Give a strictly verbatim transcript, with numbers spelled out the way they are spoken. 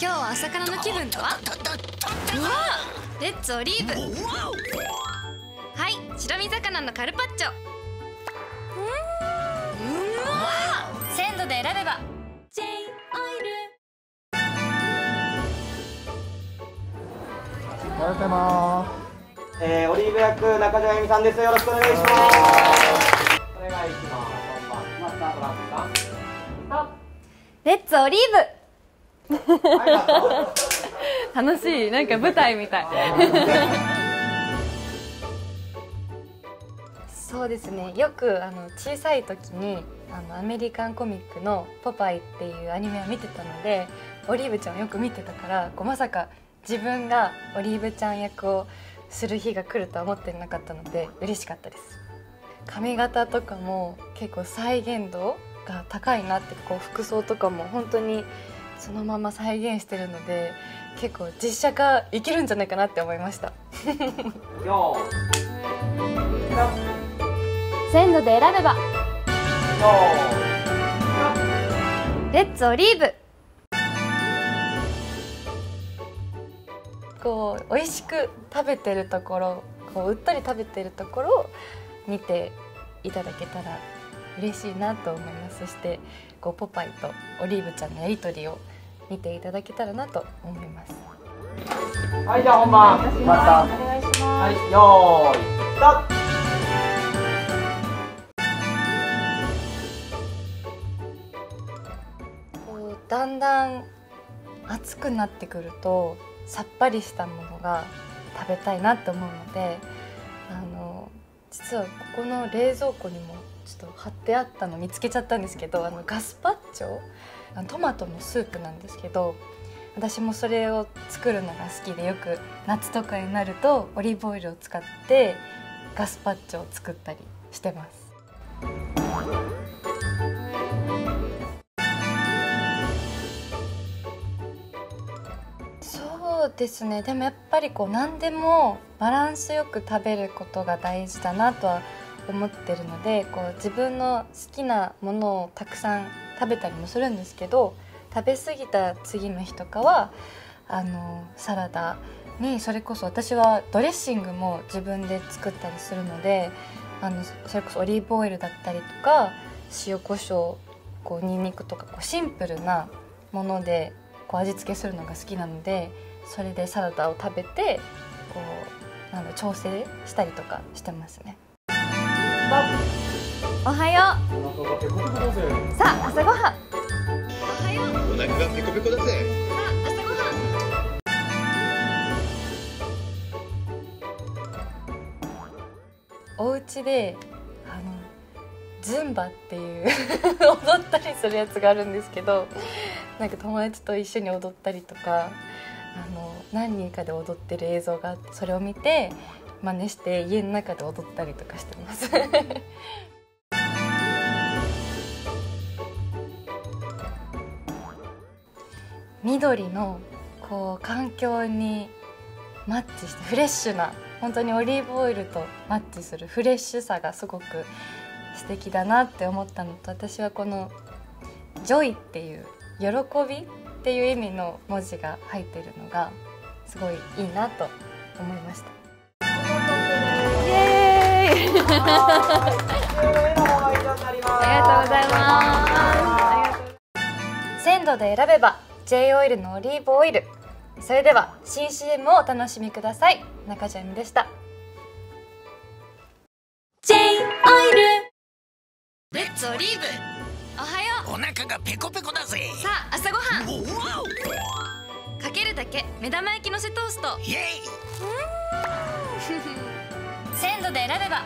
日は朝からの気分だわ。うわレッツオリーブ。はい、白身魚のカルパッチョ。うん、うわ鮮度で選べば J オイル。おはようございます、えー、オリーブ役中島由美さんです。よろしくお願いします。お願いします。スタートランプがレッツオリーブ楽しい、なんか舞台みたいそうですね、よくあの小さい時にあのアメリカンコミックの「ポパイ」っていうアニメを見てたので、オリーブちゃんをよく見てたから、こうまさか自分がオリーブちゃん役をする日が来るとは思ってなかったので嬉しかったです。髪型とかも結構再現度が高いなって、こう服装とかも本当にそのまま再現してるので、結構実写化いけるんじゃないかなって思いました鮮度で選べばレッツオリーブ。こう美味しく食べてるところ、こううっとり食べてるところを見ていただけたら嬉しいなと思います。そしてこうポパイとオリーブちゃんのやり取りを見ていただけたらなと思います。はい、じゃあ本番また。お願いします。はい、よーいスタート。こうだんだん暑くなってくると、さっぱりしたものが食べたいなと思うので、あの実はここの冷蔵庫にもちょっと貼ってあったの見つけちゃったんですけど、あのガスパッチョ、あのトマトのスープなんですけど、私もそれを作るのが好きで、よく夏とかになるとオリーブオイルを使ってガスパッチョを作ったりしてます。そうですね、でもやっぱりこう何でもバランスよく食べることが大事だなとは思ってるので、こう自分の好きなものをたくさん食べたりもするんですけど、食べ過ぎた次の日とかはあのサラダに、それこそ私はドレッシングも自分で作ったりするので、あのそれこそオリーブオイルだったりとか塩コショウ、こうにんにくとか、こうシンプルなものでこう味付けするのが好きなので、それでサラダを食べてこうなんか調整したりとかしてますね。おはよう。さあ朝ごはん。おはよう。お腹がペコペコだぜ。さあ朝ごはん。お家であのズンバっていう踊ったりするやつがあるんですけど、なんか友達と一緒に踊ったりとか。あの何人かで踊ってる映像があって、それを見て真似して家の中で踊ったりとかしてます緑のこう環境にマッチして、フレッシュな、本当にオリーブオイルとマッチするフレッシュさがすごく素敵だなって思ったのと、私はこの「ジョイ」っていう喜びっていう意味の文字が入っているのがすごいいいなと思いました。イエーイ。ありがとうございます。鮮度で選べば J オイルのオリーブオイル。それでは新 シーエム をお楽しみください。中島由美でした。J オイル。レッツオリーブ。おはよう。お腹がペコペコだぜ。さあ朝ごはん。かけるだけ目玉焼きのせトースト。イエイ。鮮度で選べば。